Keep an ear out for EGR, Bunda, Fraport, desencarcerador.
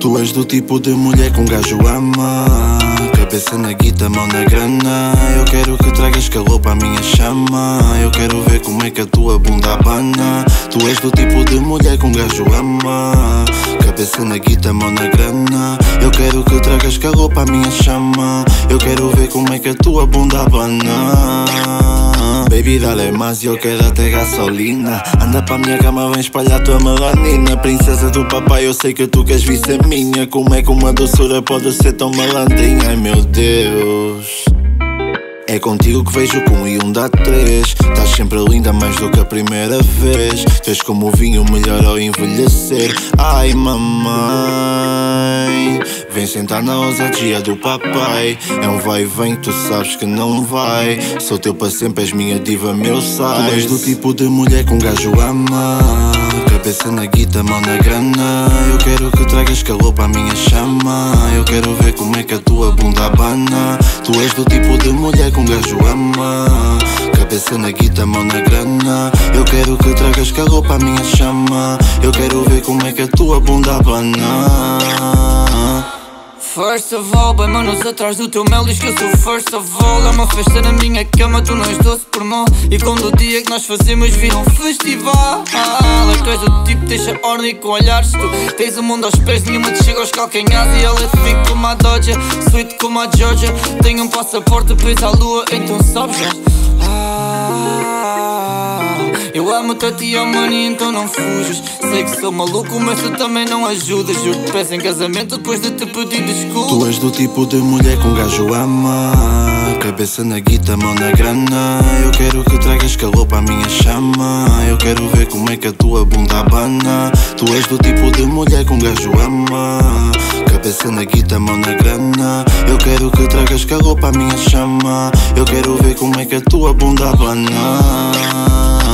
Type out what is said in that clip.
Tu és do tipo de mulher que um gajo ama, cabeça na guita, mão na grana. Eu quero que tragas calor para a minha chama, eu quero ver como é que a tua bunda abana. Tu és do tipo de mulher que um gajo ama, cabeça na guita, mão na grana. Eu quero que tragas calor para a minha chama, eu quero ver como é que a tua bunda abana. Baby, dale mais, eu quero até gasolina. Anda pra minha cama, vem espalhar tua melanina. Princesa do papai, eu sei que tu queres vir ser minha. Como é que uma doçura pode ser tão malandrinha? Ai meu Deus, é contigo que vejo que um e um dá três. Estás sempre linda mais do que a primeira vez. Tu és como o vinho, melhor ao envelhecer. Ai mamãe, vem sentar na ousadia do papai. É um vai e vem, tu sabes que não vai. Sou teu para sempre, és minha diva, meu sais. Tu és do tipo de mulher que um gajo ama, cabeça na guita, mão na grana. Eu quero que tragas calor para a minha chama, eu quero ver como é que a tua bunda abana. Tu és do tipo de mulher que um gajo ama, cabeça na guita, mão na grana. Eu quero que tragas calor para a minha chama, eu quero ver como é que a tua bunda abana. First of all, põe manos atrás do teu mel, diz que eu sou first of all. É uma festa na minha cama, tu não és doce por mó. E quando o dia que nós fazemos vira um festival. É que és o tipo, deixa ordem com olhares. Tu tens o mundo aos pés, nenhuma te chega aos calcanhares. E ela é fica como a Dodger, sweet como a Georgia. Tenho um passaporte preso à lua, então sabes. Eu amo-te a ti, oh money, então não fujas. Sei que sou maluco, mas tu também não ajudas. Juro-te, peço em casamento depois de te pedir desculpa. Tu és do tipo de mulher que um gajo ama, cabeça na guita, mão na grana. Eu quero que tragas calor para a minha chama, eu quero ver como é que a tua bunda abana. Tu és do tipo de mulher que um gajo ama, cabeça na guita, mão na grana. Eu quero que tragas calor para a minha chama, eu quero ver como é que a tua bunda abana.